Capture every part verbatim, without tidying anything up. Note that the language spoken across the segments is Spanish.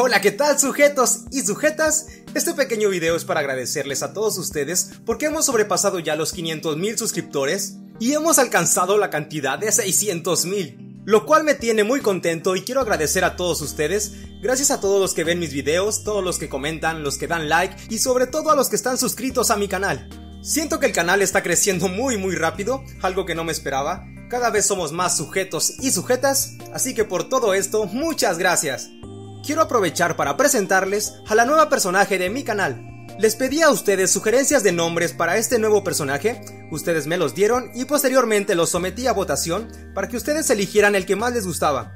Hola, ¿qué tal, sujetos y sujetas? Este pequeño video es para agradecerles a todos ustedes porque hemos sobrepasado ya los quinientos mil suscriptores y hemos alcanzado la cantidad de seiscientos mil, lo cual me tiene muy contento y quiero agradecer a todos ustedes. Gracias a todos los que ven mis videos, todos los que comentan, los que dan like y sobre todo a los que están suscritos a mi canal. Siento que el canal está creciendo muy muy rápido, algo que no me esperaba. Cada vez somos más sujetos y sujetas, así que por todo esto, muchas gracias. Quiero aprovechar para presentarles a la nueva personaje de mi canal. Les pedí a ustedes sugerencias de nombres para este nuevo personaje, ustedes me los dieron y posteriormente los sometí a votación para que ustedes eligieran el que más les gustaba.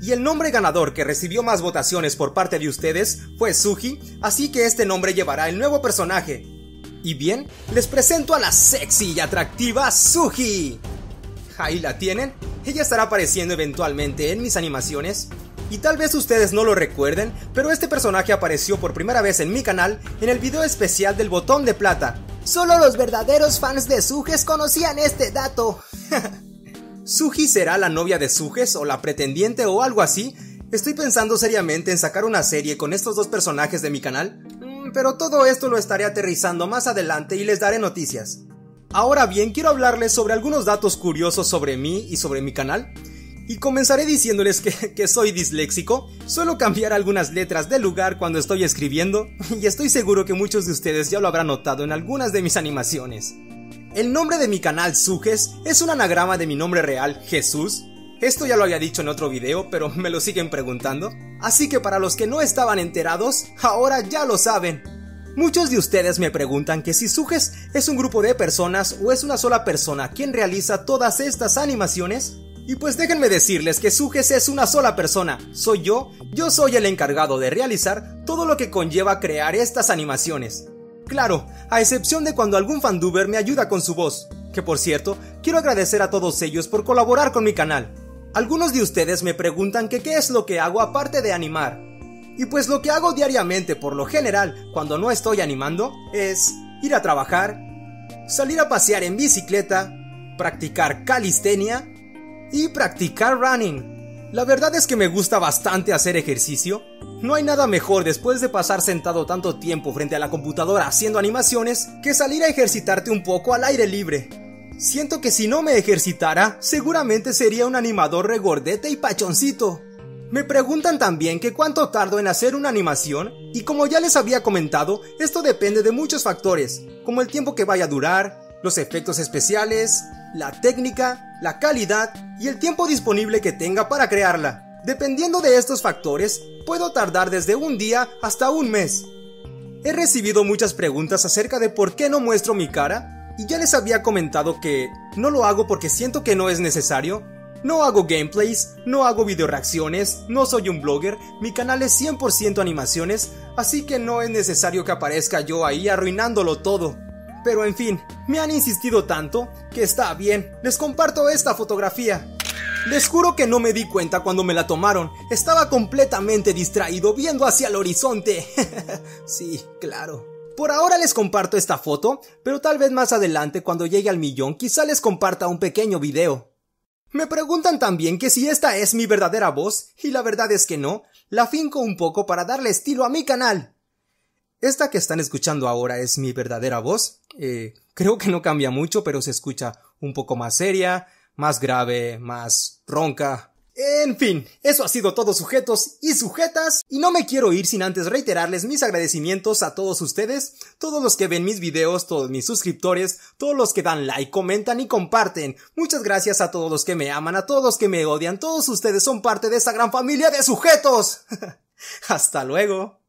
Y el nombre ganador que recibió más votaciones por parte de ustedes fue Suji, así que este nombre llevará el nuevo personaje. Y bien, les presento a la sexy y atractiva Suji. Ahí la tienen, ella estará apareciendo eventualmente en mis animaciones. Y tal vez ustedes no lo recuerden, pero este personaje apareció por primera vez en mi canal en el video especial del botón de plata. Solo los verdaderos fans de Sujes conocían este dato. Suji será la novia de Sujes o la pretendiente o algo así. Estoy pensando seriamente en sacar una serie con estos dos personajes de mi canal, pero todo esto lo estaré aterrizando más adelante y les daré noticias. Ahora bien, quiero hablarles sobre algunos datos curiosos sobre mí y sobre mi canal. Y comenzaré diciéndoles que, que soy disléxico, suelo cambiar algunas letras de lugar cuando estoy escribiendo y estoy seguro que muchos de ustedes ya lo habrán notado en algunas de mis animaciones. El nombre de mi canal Sujes es un anagrama de mi nombre real Jesús, esto ya lo había dicho en otro video pero me lo siguen preguntando, así que para los que no estaban enterados, ahora ya lo saben. Muchos de ustedes me preguntan que si Sujes es un grupo de personas o es una sola persona quien realiza todas estas animaciones. Y pues déjenme decirles que Sujes es una sola persona, soy yo, yo soy el encargado de realizar todo lo que conlleva crear estas animaciones. Claro, a excepción de cuando algún fanduber me ayuda con su voz, que por cierto, quiero agradecer a todos ellos por colaborar con mi canal. Algunos de ustedes me preguntan que qué es lo que hago aparte de animar. Y pues lo que hago diariamente por lo general cuando no estoy animando es ir a trabajar, salir a pasear en bicicleta, practicar calistenia y practicar running. La verdad es que me gusta bastante hacer ejercicio. No hay nada mejor después de pasar sentado tanto tiempo frente a la computadora haciendo animaciones que salir a ejercitarte un poco al aire libre. Siento que si no me ejercitara, seguramente sería un animador regordete y pachoncito. Me preguntan también que cuánto tardo en hacer una animación y como ya les había comentado, esto depende de muchos factores, como el tiempo que vaya a durar, los efectos especiales, la técnica, la calidad y el tiempo disponible que tenga para crearla. Dependiendo de estos factores, puedo tardar desde un día hasta un mes. He recibido muchas preguntas acerca de por qué no muestro mi cara, y ya les había comentado que no lo hago porque siento que no es necesario. No hago gameplays, no hago videoreacciones, no soy un blogger, mi canal es cien por ciento animaciones, así que no es necesario que aparezca yo ahí arruinándolo todo. Pero en fin, me han insistido tanto que está bien, les comparto esta fotografía. Les juro que no me di cuenta cuando me la tomaron, estaba completamente distraído viendo hacia el horizonte. Sí, claro. Por ahora les comparto esta foto, pero tal vez más adelante cuando llegue al millón quizá les comparta un pequeño video. Me preguntan también que si esta es mi verdadera voz, y la verdad es que no, la finco un poco para darle estilo a mi canal. Esta que están escuchando ahora es mi verdadera voz. Eh, creo que no cambia mucho, pero se escucha un poco más seria, más grave, más ronca. En fin, eso ha sido todo, sujetos y sujetas, y no me quiero ir sin antes reiterarles mis agradecimientos a todos ustedes, todos los que ven mis videos, todos mis suscriptores, todos los que dan like, comentan y comparten. Muchas gracias a todos los que me aman, a todos los que me odian, todos ustedes son parte de esta gran familia de sujetos. Hasta luego.